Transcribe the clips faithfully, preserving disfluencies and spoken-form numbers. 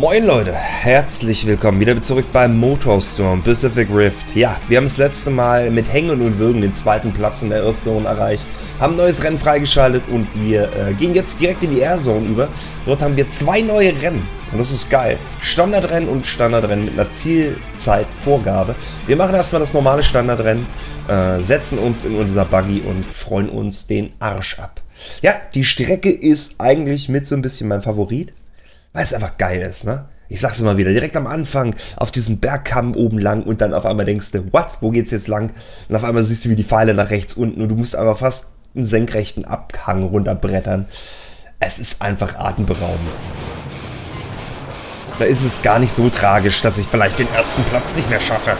Moin Leute, herzlich willkommen wieder zurück bei MotorStorm Pacific Rift. Ja, wir haben das letzte Mal mit Hängen und Würgen den zweiten Platz in der Earth Zone erreicht, haben ein neues Rennen freigeschaltet und wir äh, gehen jetzt direkt in die Air Zone über. Dort haben wir zwei neue Rennen und das ist geil. Standardrennen und Standardrennen mit einer Zielzeitvorgabe. Wir machen erstmal das normale Standardrennen, äh, setzen uns in unser Buggy und freuen uns den Arsch ab. Ja, die Strecke ist eigentlich mit so ein bisschen mein Favorit. Weil es einfach geil ist, ne? Ich sag's immer wieder, direkt am Anfang auf diesem Bergkamm oben lang und dann auf einmal denkst du, what, wo geht's jetzt lang? Und auf einmal siehst du, wie die Pfeile nach rechts unten und du musst einfach fast einen senkrechten Abhang runterbrettern. Es ist einfach atemberaubend. Da ist es gar nicht so tragisch, dass ich vielleicht den ersten Platz nicht mehr schaffe.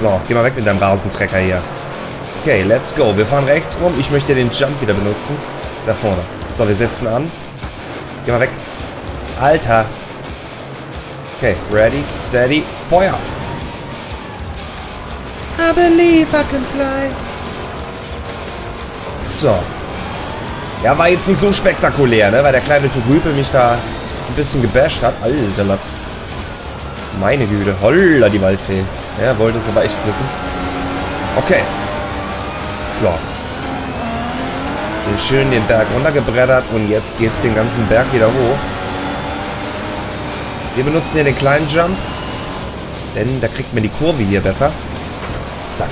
So, geh mal weg mit deinem Rasentrecker hier. Okay, let's go. Wir fahren rechts rum. Ich möchte den Jump wieder benutzen. Da vorne. So, wir setzen an. Geh mal weg. Alter. Okay, ready, steady, Feuer. I believe I can fly. So. Ja, war jetzt nicht so spektakulär, ne? Weil der kleine Turülpe mich da ein bisschen gebasht hat. Alter Latz. Meine Güte. Holla, die Waldfee. Ja, wollte es aber echt wissen. Okay. So. Wir schön den Berg runtergebreddert und jetzt geht's den ganzen Berg wieder hoch. Wir benutzen hier den kleinen Jump, denn da kriegt man die Kurve hier besser. Zack.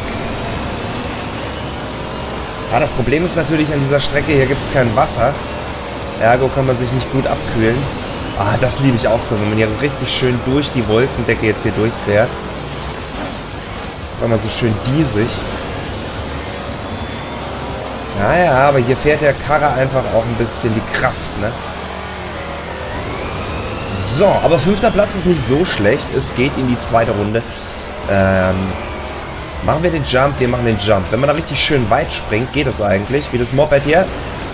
Ja, das Problem ist natürlich an dieser Strecke, hier gibt es kein Wasser. Ergo kann man sich nicht gut abkühlen. Ah, das liebe ich auch so, wenn man hier so richtig schön durch die Wolkendecke jetzt hier durchfährt. Weil man so schön diesig. Naja, aber hier fährt der Karre einfach auch ein bisschen die Kraft, ne? So, aber fünfter Platz ist nicht so schlecht. Es geht in die zweite Runde. Ähm, machen wir den Jump, wir machen den Jump. Wenn man da richtig schön weit springt, geht das eigentlich. Wie das Moped hier.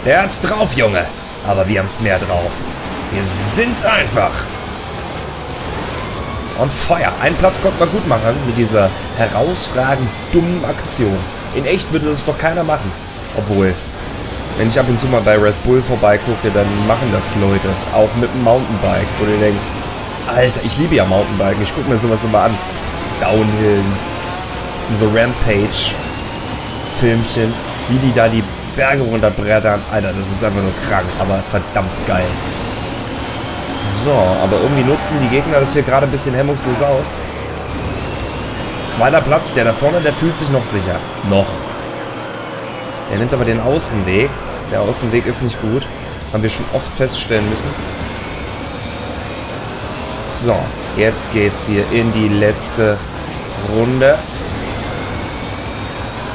Der hat's drauf, Junge. Aber wir haben's mehr drauf. Wir sind's einfach. Und Feuer. Einen Platz konnte man gut machen mit dieser herausragend dummen Aktion. In echt würde das doch keiner machen. Obwohl, wenn ich ab und zu mal bei Red Bull vorbeigucke, dann machen das Leute. Auch mit dem Mountainbike, wo du denkst, Alter, ich liebe ja Mountainbiken. Ich gucke mir sowas immer an. Downhill, diese Rampage-Filmchen, wie die da die Berge runterbrettern. Alter, das ist einfach nur krank, aber verdammt geil. So, aber irgendwie nutzen die Gegner das hier gerade ein bisschen hemmungslos aus. Zweiter Platz, der da vorne, der fühlt sich noch sicher. Noch. Er nimmt aber den Außenweg. Der Außenweg ist nicht gut. Haben wir schon oft feststellen müssen. So, jetzt geht's hier in die letzte Runde.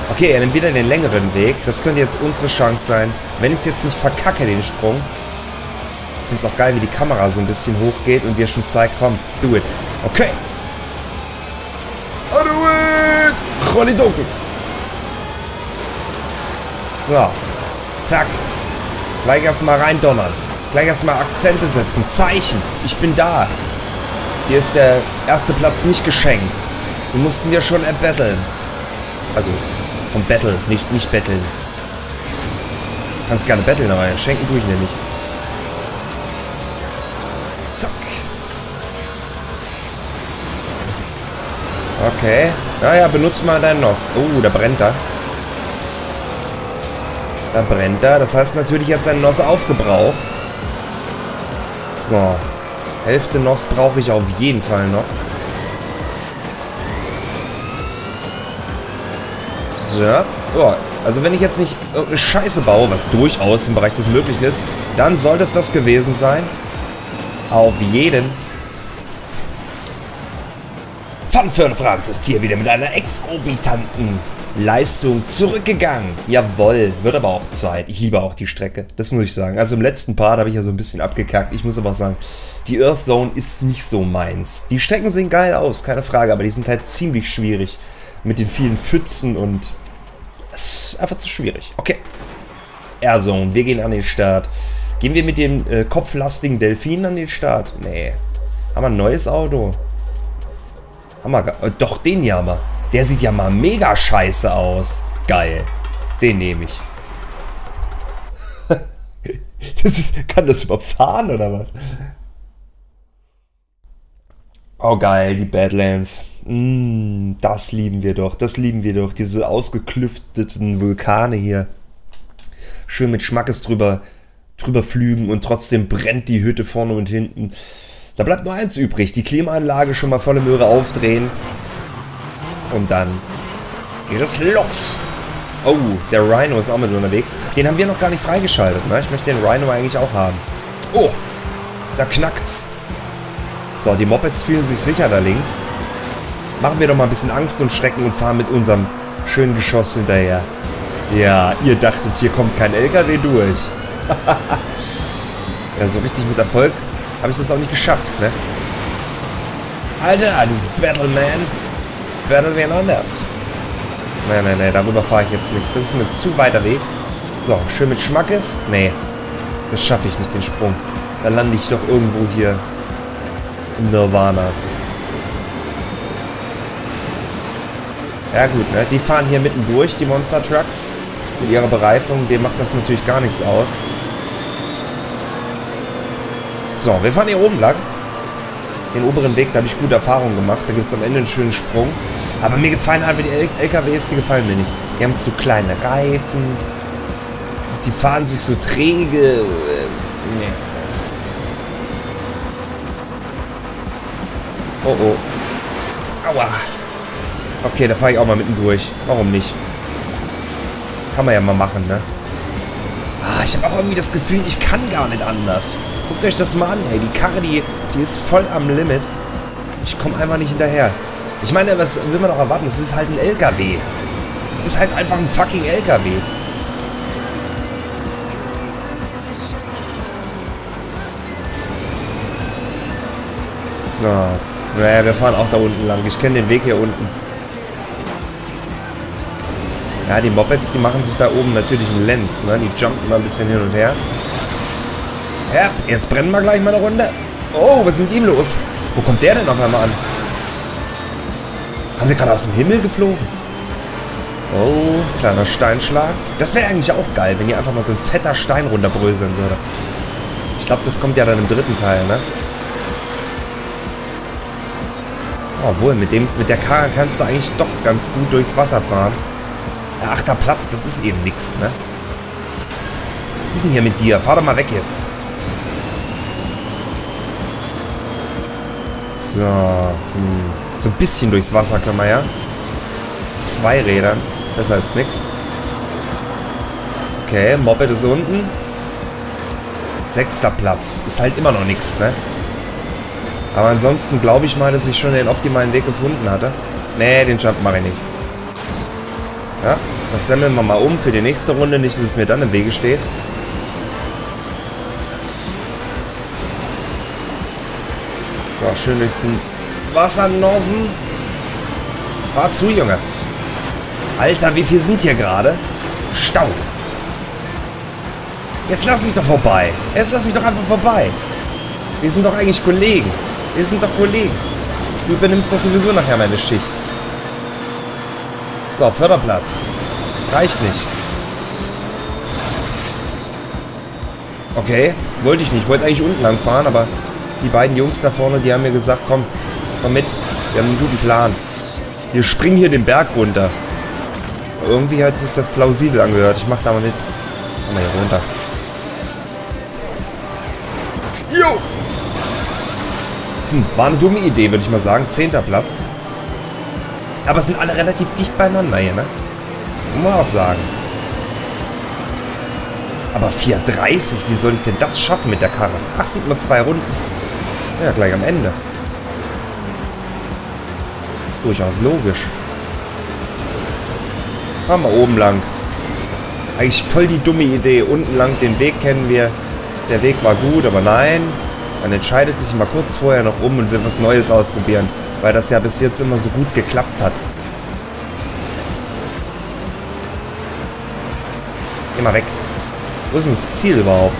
Okay, er nimmt wieder den längeren Weg. Das könnte jetzt unsere Chance sein. Wenn ich es jetzt nicht verkacke, den Sprung. Ich finde es auch geil, wie die Kamera so ein bisschen hochgeht und dir schon zeigt, komm, do it. Okay. Do it! Rollidoku! So, zack. Gleich erstmal reindonnern. Gleich erstmal Akzente setzen. Zeichen. Ich bin da. Hier ist der erste Platz nicht geschenkt. Wir mussten ja schon erbetteln. Also, vom Battle, nicht, nicht betteln. Kannst gerne betteln, aber schenken tue ich nämlich. Zack. Okay. Naja, benutzt mal deinen N O S. Oh, da brennt er. Da brennt er. Das heißt natürlich, er hat seinen N O S aufgebraucht. So. Hälfte N O S brauche ich auf jeden Fall noch. So. Oh. Also wenn ich jetzt nicht irgendeine Scheiße baue, was durchaus im Bereich des Möglichen ist, dann sollte es das gewesen sein. Auf jeden. Van FirleFranz ist hier wieder mit einer exorbitanten Leistung zurückgegangen. Jawohl, wird aber auch Zeit. Ich liebe auch die Strecke, das muss ich sagen. Also im letzten Part habe ich ja so ein bisschen abgekackt. Ich muss aber auch sagen, die Earth Zone ist nicht so meins. Die Strecken sehen geil aus, keine Frage, aber die sind halt ziemlich schwierig. Mit den vielen Pfützen und... Es ist einfach zu schwierig. Okay. Air Zone, wir gehen an den Start. Gehen wir mit dem äh, kopflastigen Delfin an den Start? Nee. Haben wir ein neues Auto? Haben wir... Äh, doch, den hier haben wir. Der sieht ja mal mega scheiße aus. Geil. Den nehme ich. Das ist, kann das überfahren oder was? Oh geil, die Badlands. Mm, das lieben wir doch, das lieben wir doch. Diese ausgeklüfteten Vulkane hier. Schön mit Schmackes drüber, drüber flügen und trotzdem brennt die Hütte vorne und hinten. Da bleibt nur eins übrig, die Klimaanlage schon mal volle Möhre aufdrehen. Und dann geht es los. Oh, der Rhino ist auch mit unterwegs. Den haben wir noch gar nicht freigeschaltet, ne? Ich möchte den Rhino eigentlich auch haben. Oh, da knackt's. So, die Mopeds fühlen sich sicher da links. Machen wir doch mal ein bisschen Angst und Schrecken und fahren mit unserem schönen Geschoss hinterher. Ja, ihr dachtet, hier kommt kein L K W durch. Ja, so richtig mit Erfolg habe ich das auch nicht geschafft, ne? Alter, du Battleman. Battleman anders. Nein, nein, nein, darüber fahre ich jetzt nicht. Das ist mir zu weiter Weg. So, schön mit Schmackes. Nee, das schaffe ich nicht, den Sprung. Da lande ich doch irgendwo hier im Nirvana. Ja gut, ne? Die fahren hier mitten durch, die Monster Trucks. Mit ihrer Bereifung, dem macht das natürlich gar nichts aus. So, wir fahren hier oben lang. Den oberen Weg, da habe ich gute Erfahrungen gemacht. Da gibt es am Ende einen schönen Sprung. Aber mir gefallen einfach die L K Ws, die gefallen mir nicht. Die haben zu kleine Reifen. Die fahren sich so träge. Nee. Oh oh. Aua. Okay, da fahre ich auch mal mitten durch. Warum nicht? Kann man ja mal machen, ne? Ah, ich habe auch irgendwie das Gefühl, ich kann gar nicht anders. Guckt euch das mal an, ey. Die Karre, die, die ist voll am Limit. Ich komme einfach nicht hinterher. Ich meine, was will man auch erwarten? Es ist halt ein L K W. Es ist halt einfach ein fucking L K W. So. Naja, wir fahren auch da unten lang. Ich kenne den Weg hier unten. Ja, die Mopeds, die machen sich da oben natürlich einen Lenz, ne? Die jumpen mal ein bisschen hin und her. Ja, jetzt brennen wir gleich mal eine Runde. Oh, was ist mit ihm los? Wo kommt der denn auf einmal an? Haben wir gerade aus dem Himmel geflogen? Oh, kleiner Steinschlag. Das wäre eigentlich auch geil, wenn hier einfach mal so ein fetter Stein runterbröseln würde. Ich glaube, das kommt ja dann im dritten Teil, ne? Obwohl, mit, dem, mit der Karre kannst du eigentlich doch ganz gut durchs Wasser fahren. Der achter Platz, das ist eben nix, ne? Was ist denn hier mit dir? Fahr doch mal weg jetzt. So. Hm. So ein bisschen durchs Wasser können wir, ja? Zwei Rädern. Besser als nix. Okay, Moped ist unten. Sechster Platz. Ist halt immer noch nix, ne? Aber ansonsten glaube ich mal, dass ich schon den optimalen Weg gefunden hatte. Nee, den Jump mache ich nicht. Ja, das sammeln wir mal um für die nächste Runde. Nicht, dass es mir dann im Wege steht. So, schön durchs Wassernossen. Fahr zu, Junge. Alter, wie viel sind hier gerade? Stau. Jetzt lass mich doch vorbei. Jetzt lass mich doch einfach vorbei. Wir sind doch eigentlich Kollegen. Wir sind doch Kollegen. Du übernimmst doch sowieso nachher meine Schicht. So, Förderplatz. Reicht nicht. Okay, wollte ich nicht. Ich wollte eigentlich unten lang fahren, aber die beiden Jungs da vorne, die haben mir gesagt, komm, komm mit. Wir haben einen guten Plan. Wir springen hier den Berg runter. Irgendwie hat sich das plausibel angehört. Ich mach da mal mit. Komm mal hier runter. Jo! Hm, war eine dumme Idee, würde ich mal sagen. Zehnter Platz. Aber es sind alle relativ dicht beieinander hier, ne? Muss man auch sagen. Aber vier dreißig, wie soll ich denn das schaffen mit der Karre? Ach, sind nur zwei Runden. Ja, gleich am Ende. Durchaus logisch. Fahren wir oben lang. Eigentlich voll die dumme Idee. Unten lang, den Weg kennen wir. Der Weg war gut, aber nein. Man entscheidet sich mal kurz vorher noch um und will was Neues ausprobieren. Weil das ja bis jetzt immer so gut geklappt hat. Geh mal weg. Wo ist denn das Ziel überhaupt?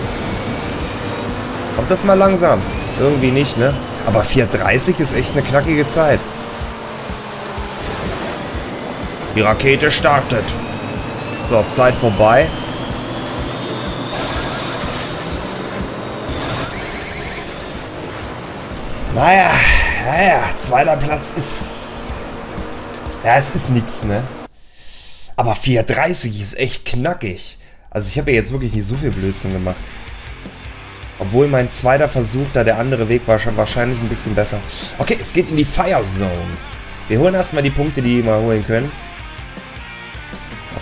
Kommt das mal langsam? Irgendwie nicht, ne? Aber vier dreißig ist echt eine knackige Zeit. Die Rakete startet. So, Zeit vorbei. Naja. Ja, zweiter Platz ist... Ja, es ist nichts, ne? Aber vier dreißig ist echt knackig. Also ich habe ja jetzt wirklich nicht so viel Blödsinn gemacht. Obwohl mein zweiter Versuch, da der andere Weg war, schon wahrscheinlich ein bisschen besser. Okay, es geht in die Fire Zone. Wir holen erstmal die Punkte, die wir holen können.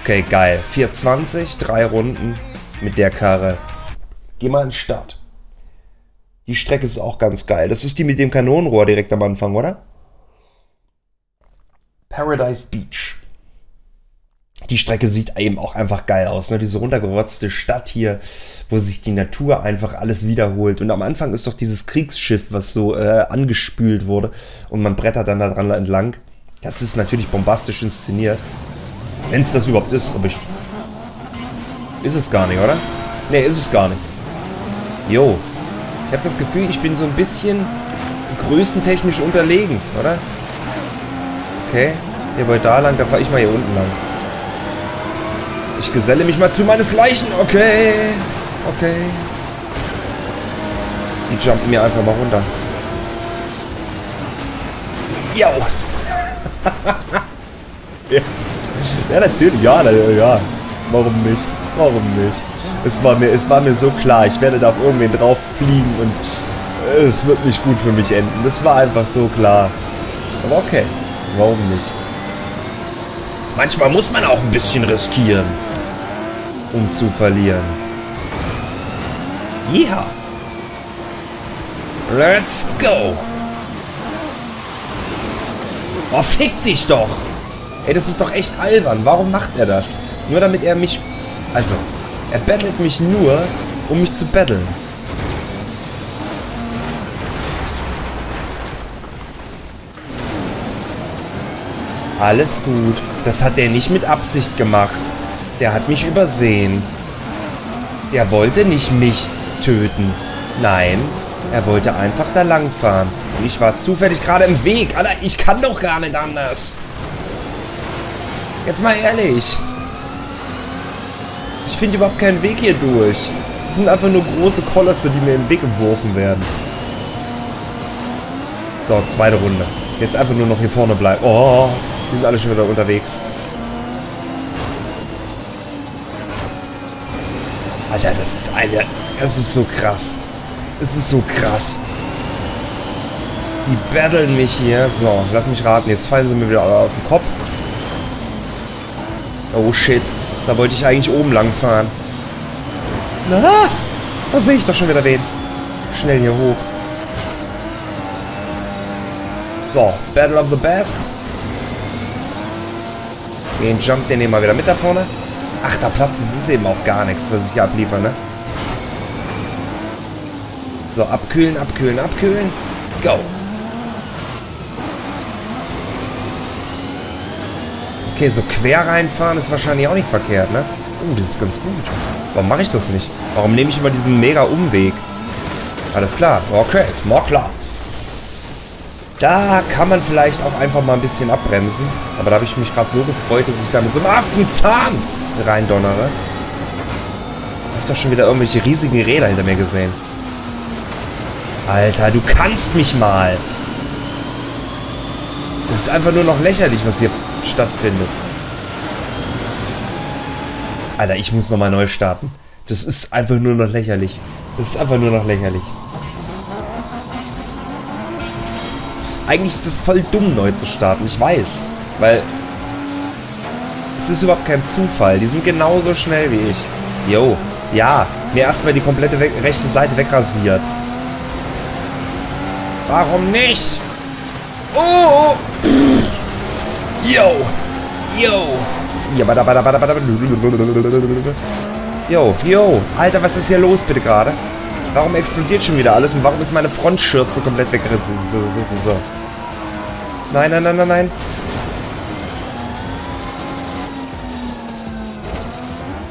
Okay, geil. vier zwanzig, drei Runden mit der Karre. Geh mal in den Start. Die Strecke ist auch ganz geil. Das ist die mit dem Kanonenrohr direkt am Anfang, oder? Paradise Beach. Die Strecke sieht eben auch einfach geil aus, ne? Diese runtergerotzte Stadt hier, wo sich die Natur einfach alles wiederholt. Und am Anfang ist doch dieses Kriegsschiff, was so äh, angespült wurde. Und man brettert dann da dran entlang. Das ist natürlich bombastisch inszeniert. Wenn es das überhaupt ist, ob ich... Ist es gar nicht, oder? Ne, ist es gar nicht. Jo. Ich habe das Gefühl, ich bin so ein bisschen größentechnisch unterlegen, oder? Okay. Ihr wollt da lang, da fahre ich mal hier unten lang. Ich geselle mich mal zu meinesgleichen. Okay. Okay. Die jumpen mir einfach mal runter. Yo. Ja. Ja, natürlich. Ja, ja. Warum nicht? Warum nicht? Es war mir, es war mir so klar. Ich werde da auf irgendwen drauf fliegen und es wird nicht gut für mich enden. Das war einfach so klar. Aber okay. Warum nicht? Manchmal muss man auch ein bisschen riskieren, um zu verlieren. Ja. Let's go. Oh, fick dich doch. Ey, das ist doch echt albern. Warum macht er das? Nur damit er mich... Also, er battelt mich nur, um mich zu battlen. Alles gut. Das hat der nicht mit Absicht gemacht. Der hat mich übersehen. Der wollte nicht mich töten. Nein, er wollte einfach da langfahren. Und ich war zufällig gerade im Weg. Alter, ich kann doch gar nicht anders. Jetzt mal ehrlich. Ich finde überhaupt keinen Weg hier durch. Das sind einfach nur große Kolosse, die mir im Weg geworfen werden. So, zweite Runde. Jetzt einfach nur noch hier vorne bleiben. Oh, die sind alle schon wieder unterwegs. Alter, das ist eine... Das ist so krass. Es ist so krass. Die battlen mich hier. So, lass mich raten. Jetzt fallen sie mir wieder auf den Kopf. Oh shit. Da wollte ich eigentlich oben lang fahren. Na, da sehe ich doch schon wieder wen. Schnell hier hoch. So, Battle of the Best. Den Jump, den nehmen wir wieder mit da vorne. Ach, da Platz, das ist eben auch gar nichts, was ich hier abliefere, ne? So, abkühlen, abkühlen, abkühlen. Go. Okay, so quer reinfahren ist wahrscheinlich auch nicht verkehrt, ne? Oh, das ist ganz gut. Warum mache ich das nicht? Warum nehme ich immer diesen mega Umweg? Alles klar. Okay, mal klar. Da kann man vielleicht auch einfach mal ein bisschen abbremsen. Aber da habe ich mich gerade so gefreut, dass ich da mit so einem Affenzahn reindonnere. Habe ich doch schon wieder irgendwelche riesigen Räder hinter mir gesehen. Alter, du kannst mich mal. Das ist einfach nur noch lächerlich, was hier stattfindet. Alter, ich muss nochmal neu starten. Das ist einfach nur noch lächerlich. Das ist einfach nur noch lächerlich. Eigentlich ist es voll dumm, neu zu starten. Ich weiß. Weil es ist überhaupt kein Zufall. Die sind genauso schnell wie ich. Jo. Ja. Mir erstmal die komplette rechte Seite wegrasiert. Warum nicht? Oh! Yo! Yo! Yo, yo. Alter, was ist hier los bitte gerade? Warum explodiert schon wieder alles und warum ist meine Frontschürze komplett weggerissen? So. Nein, nein, nein, nein, nein.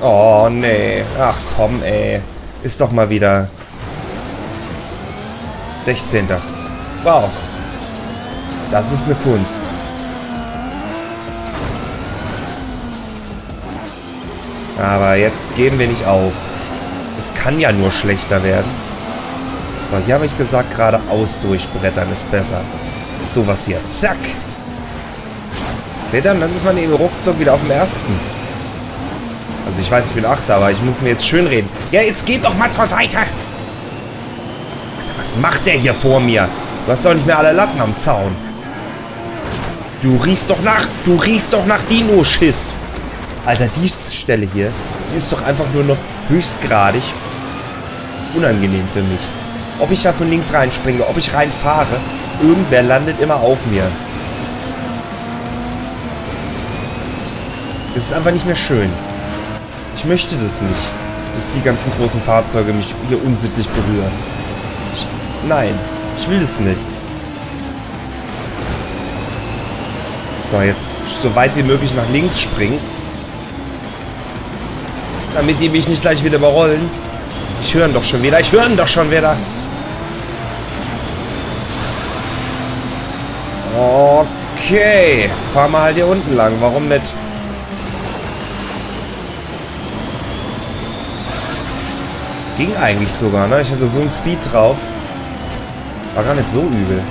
Oh, nee. Ach, komm, ey. Ist doch mal wieder... sechzehnter Wow. Das ist eine Kunst. Aber jetzt geben wir nicht auf. Es kann ja nur schlechter werden. So, hier habe ich gesagt, geradeaus durchbrettern ist besser. sowas hier. Zack. Klettern, dann ist man eben ruckzuck wieder auf dem ersten. Also ich weiß, ich bin achter, aber ich muss mir jetzt schön reden. Ja, jetzt geht doch mal zur Seite. Alter, was macht der hier vor mir? Du hast doch nicht mehr alle Latten am Zaun. Du riechst doch nach, du riechst doch nach Dino-Schiss. Alter, die Stelle hier, die ist doch einfach nur noch höchstgradig unangenehm für mich. Ob ich da von links reinspringe, ob ich reinfahre, irgendwer landet immer auf mir. Das ist einfach nicht mehr schön. Ich möchte das nicht, dass die ganzen großen Fahrzeuge mich hier unsittlich berühren. Ich, nein, ich will das nicht. So, jetzt so weit wie möglich nach links springen. Damit die mich nicht gleich wieder überrollen. Ich höre ihn doch schon wieder. Ich höre ihn doch schon wieder. Okay. Fahren wir halt hier unten lang. Warum nicht? Ging eigentlich sogar, ne? Ich hatte so einen Speed drauf. War gar nicht so übel.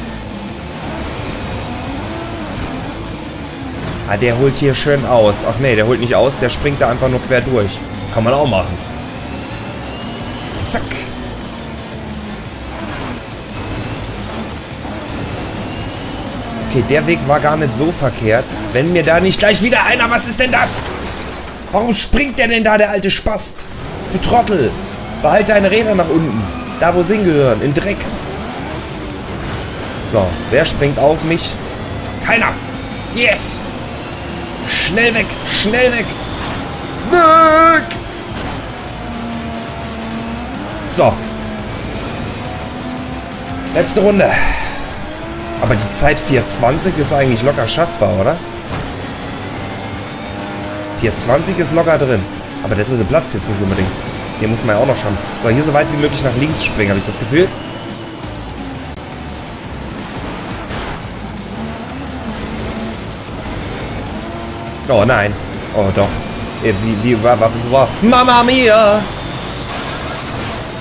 Ah, der holt hier schön aus. Ach nee, der holt nicht aus. Der springt da einfach nur quer durch. Kann man auch machen. Zack. Okay, der Weg war gar nicht so verkehrt. Wenn mir da nicht gleich wieder einer... Was ist denn das? Warum springt der denn da, der alte Spast? Du Trottel. Behalte deine Räder nach unten. Da, wo sie hingehören. Im Dreck. So, wer springt auf mich? Keiner. Yes. Schnell weg. Schnell weg. Weg! So. Letzte Runde. Aber die Zeit vier zwanzig ist eigentlich locker schaffbar, oder? vier zwanzig ist locker drin. Aber der dritte Platz jetzt nicht unbedingt. Hier muss man ja auch noch schaffen. So, hier so weit wie möglich nach links springen, habe ich das Gefühl. Oh nein. Oh doch. Wie, wie, war, war, war. Mama mia!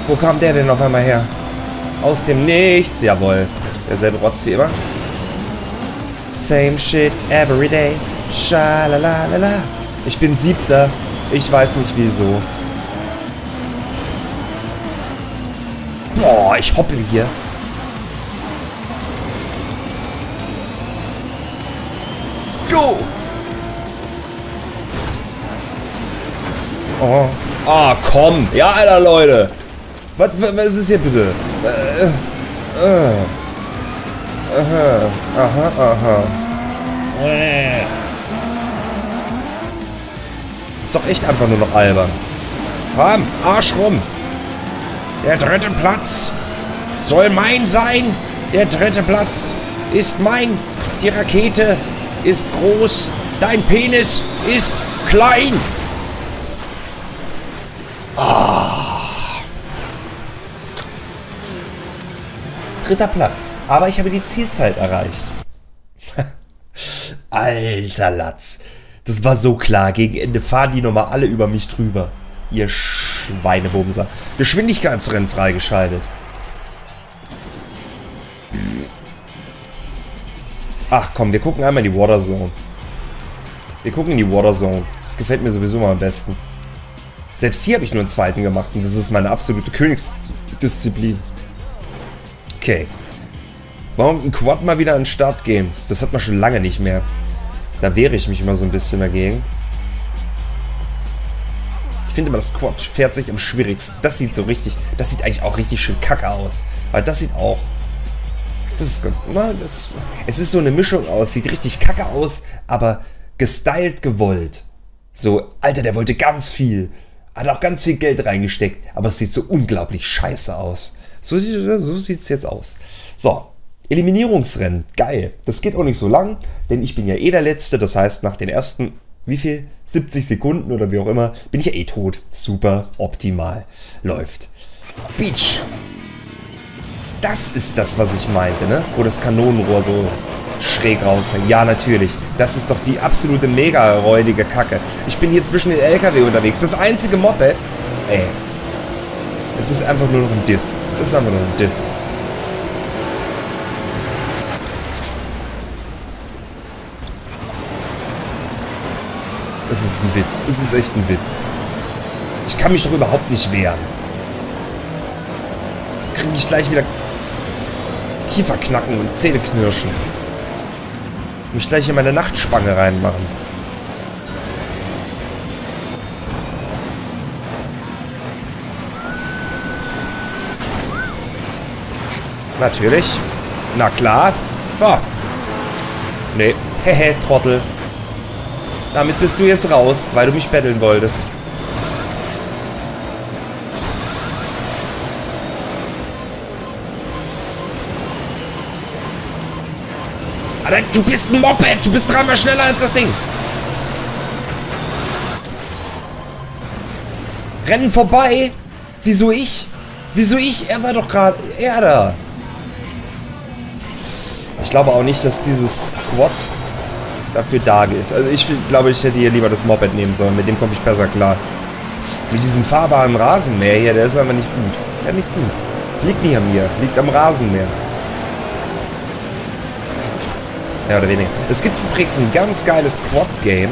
Wo kam der denn auf einmal her? Aus dem Nichts, jawohl. Derselbe Rotz wie immer. Same shit every day. Schalalalala. Ich bin siebter. Ich weiß nicht wieso. Boah, ich hoppel hier. Go! Oh. Ah, komm. Ja, Alter, Leute. Was, was, was ist hier bitte? Äh, äh. Aha, aha, aha. Äh. Ist doch echt einfach nur noch albern. Komm, Arsch rum. Der dritte Platz soll mein sein. Der dritte Platz ist mein. Die Rakete ist groß. Dein Penis ist klein. Dritter Platz. Aber ich habe die Zielzeit erreicht. Alter Latz. Das war so klar. Gegen Ende fahren die nochmal alle über mich drüber. Ihr Schweinebumser. Geschwindigkeitsrennen freigeschaltet. Ach komm, wir gucken einmal in die Waterzone. Wir gucken in die Waterzone. Das gefällt mir sowieso mal am besten. Selbst hier habe ich nur einen zweiten gemacht. Und das ist meine absolute Königsdisziplin. Okay. Warum ein Quad mal wieder an den Start gehen? Das hat man schon lange nicht mehr. Da wehre ich mich immer so ein bisschen dagegen. Ich finde immer, das Quad fährt sich am schwierigsten. Das sieht so richtig... Das sieht eigentlich auch richtig schön kacke aus. Weil das sieht auch... Das ist... Das, es ist so eine Mischung aus. Sieht richtig kacke aus, aber gestylt gewollt. So, Alter, der wollte ganz viel. Hat auch ganz viel Geld reingesteckt. Aber es sieht so unglaublich scheiße aus. So sieht es jetzt aus. So, Eliminierungsrennen. Geil. Das geht auch nicht so lang, denn ich bin ja eh der Letzte. Das heißt, nach den ersten, wie viel? siebzig Sekunden oder wie auch immer, bin ich ja eh tot. Super, optimal. Läuft. Beach. Das ist das, was ich meinte, ne? Wo das Kanonenrohr so schräg raushängt. Ja, natürlich. Das ist doch die absolute mega räudige Kacke. Ich bin hier zwischen den L K W unterwegs. Das einzige Moped. Ey. Es ist einfach nur noch ein Diss. Es ist einfach nur ein Diss. Es ist ein Witz. Es ist echt ein Witz. Ich kann mich doch überhaupt nicht wehren. Kriege ich gleich wieder Kieferknacken und Zähneknirschen. Mich gleich in meine Nachtspange reinmachen. Natürlich. Na klar. Ja. Nee. Hehe, Trottel. Damit bist du jetzt raus, weil du mich betteln wolltest. Alter, du bist ein Moped! Du bist dreimal schneller als das Ding! Rennen vorbei? Wieso ich? Wieso ich? Er war doch gerade... Er da! Ich glaube auch nicht, dass dieses Quad dafür da ist. Also ich glaube, ich hätte hier lieber das Moped nehmen sollen. Mit dem komme ich besser klar. Mit diesem fahrbaren Rasenmäher hier, der ist einfach nicht gut. Der liegt gut. Liegt nicht an mir. Liegt am Rasenmäher. Ja, oder weniger. Es gibt übrigens ein ganz geiles Quad-Game.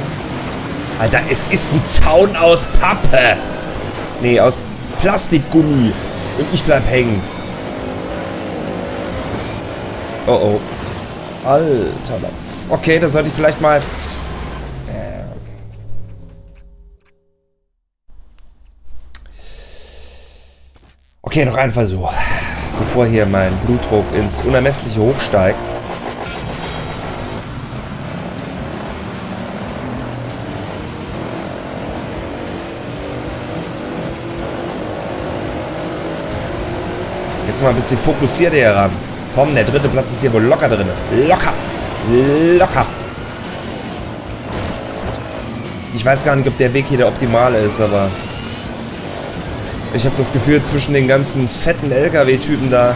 Alter, es ist ein Zaun aus Pappe. Nee, aus Plastikgummi. Und ich bleib hängen. Oh oh. Alter Latz. Okay, das sollte ich vielleicht mal... Äh. Okay, noch ein Versuch. Bevor hier mein Blutdruck ins Unermessliche hochsteigt. Jetzt mal ein bisschen fokussiert hier ran. Komm, der dritte Platz ist hier wohl locker drin. Locker. Locker. Ich weiß gar nicht, ob der Weg hier der optimale ist, aber... Ich habe das Gefühl, zwischen den ganzen fetten L K W-Typen da...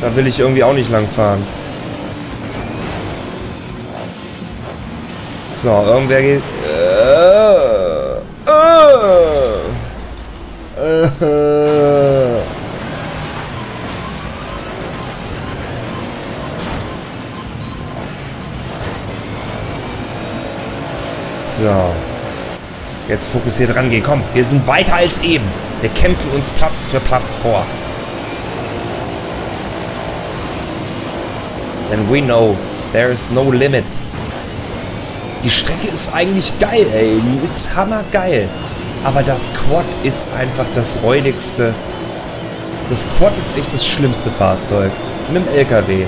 Da will ich irgendwie auch nicht lang fahren. So, irgendwer geht... Äh, äh, äh. So. Jetzt fokussiert rangehen. Komm, wir sind weiter als eben. Wir kämpfen uns Platz für Platz vor. Denn we know, there is no limit. Die Strecke ist eigentlich geil, ey. Die ist hammergeil. Aber das Quad ist einfach das räudigste. Das Quad ist echt das schlimmste Fahrzeug. Mit dem L K W.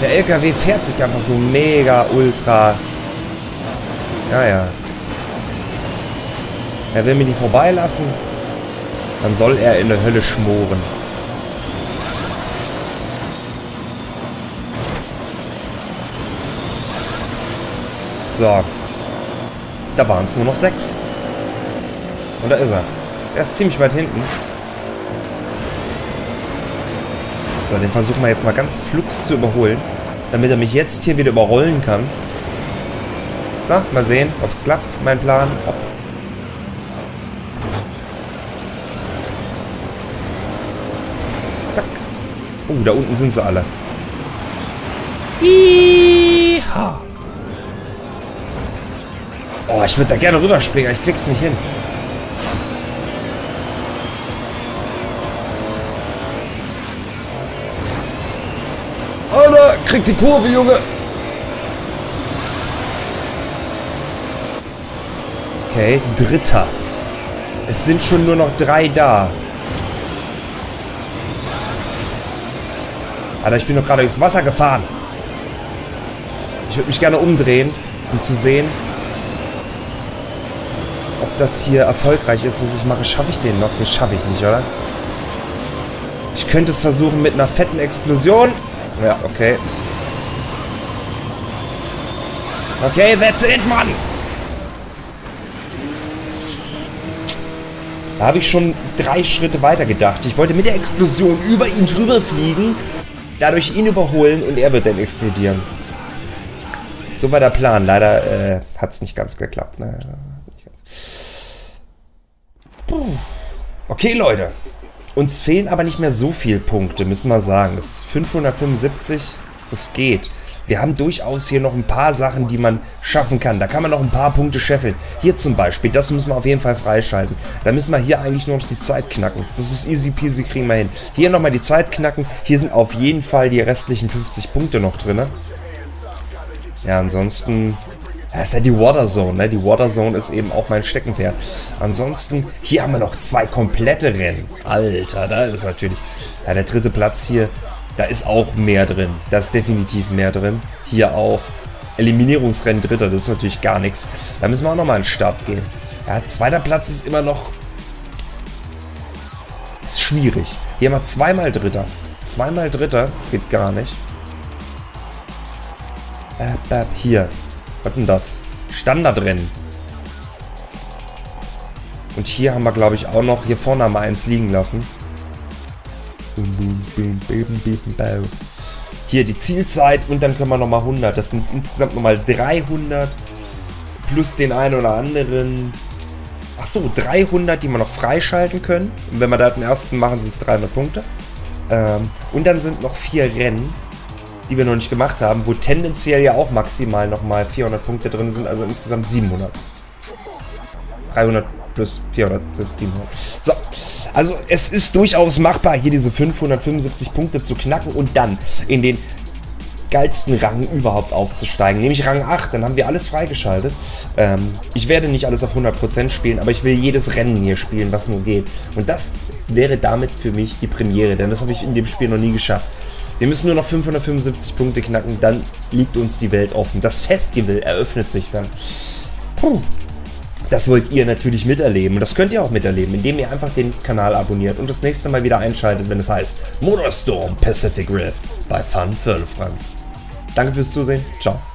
Der L K W fährt sich einfach so mega ultra... Ja, ja. Er will mich nicht vorbeilassen. Dann soll er in der Hölle schmoren. So. Da waren es nur noch sechs. Und da ist er. Er ist ziemlich weit hinten. So, den versuchen wir jetzt mal ganz flugs zu überholen. Damit er mich jetzt hier wieder überrollen kann. So, mal sehen, ob es klappt, mein Plan. Ob. Zack. Oh, da unten sind sie alle. Yeeha. Oh, ich würde da gerne rüberspringen, aber ich krieg's nicht hin. Alter, krieg die Kurve, Junge! Okay, dritter. Es sind schon nur noch drei da. Alter, ich bin doch gerade durchs Wasser gefahren. Ich würde mich gerne umdrehen, um zu sehen, ob das hier erfolgreich ist, was ich mache. Schaffe ich den noch? Den schaffe ich nicht, oder? Ich könnte es versuchen mit einer fetten Explosion. Ja, okay. Okay, that's it, Mann! Da habe ich schon drei Schritte weiter gedacht. Ich wollte mit der Explosion über ihn drüber fliegen, dadurch ihn überholen und er wird dann explodieren. So war der Plan. Leider äh, hat es nicht ganz geklappt. Naja, nicht ganz. Puh. Okay, Leute. Uns fehlen aber nicht mehr so viele Punkte, müssen wir sagen. Das ist fünfhundertfünfundsiebzig, das geht. Wir haben durchaus hier noch ein paar Sachen, die man schaffen kann. Da kann man noch ein paar Punkte scheffeln. Hier zum Beispiel, das müssen wir auf jeden Fall freischalten. Da müssen wir hier eigentlich nur noch die Zeit knacken. Das ist easy peasy, kriegen wir hin. Hier nochmal die Zeit knacken. Hier sind auf jeden Fall die restlichen fünfzig Punkte noch drin. Ja, ansonsten... Das ist ja die Waterzone, ne? Die Waterzone ist eben auch mein Steckenpferd. Ansonsten, hier haben wir noch zwei komplette Rennen. Alter, da ist natürlich... Ja, der dritte Platz hier, da ist auch mehr drin. Da ist definitiv mehr drin. Hier auch Eliminierungsrennen dritter, das ist natürlich gar nichts. Da müssen wir auch nochmal in den Start gehen. Ja, zweiter Platz ist immer noch... Ist schwierig. Hier haben wir zweimal dritter. Zweimal dritter geht gar nicht. Hier... Was denn das? Standardrennen. Und hier haben wir, glaube ich, auch noch... Hier vorne haben wir eins liegen lassen. Hier die Zielzeit und dann können wir nochmal hundert. Das sind insgesamt nochmal dreihundert. Plus den einen oder anderen... Achso, dreihundert, die wir noch freischalten können. Und wenn wir da den ersten machen, sind es dreihundert Punkte. Und dann sind noch vier Rennen, die wir noch nicht gemacht haben, wo tendenziell ja auch maximal nochmal vierhundert Punkte drin sind, also insgesamt siebenhundert. dreihundert plus vierhundert sind siebenhundert. So, also es ist durchaus machbar, hier diese fünfhundertfünfundsiebzig Punkte zu knacken und dann in den geilsten Rang überhaupt aufzusteigen, nämlich Rang acht, dann haben wir alles freigeschaltet. Ähm, ich werde nicht alles auf hundert Prozent spielen, aber ich will jedes Rennen hier spielen, was nur geht. Und das wäre damit für mich die Premiere, denn das habe ich in dem Spiel noch nie geschafft. Wir müssen nur noch fünfhundertfünfundsiebzig Punkte knacken, dann liegt uns die Welt offen. Das Festival eröffnet sich dann. Puh. Das wollt ihr natürlich miterleben und das könnt ihr auch miterleben, indem ihr einfach den Kanal abonniert und das nächste Mal wieder einschaltet, wenn es heißt MotorStorm Pacific Rift bei Van FirleFranz. Danke fürs Zusehen, ciao.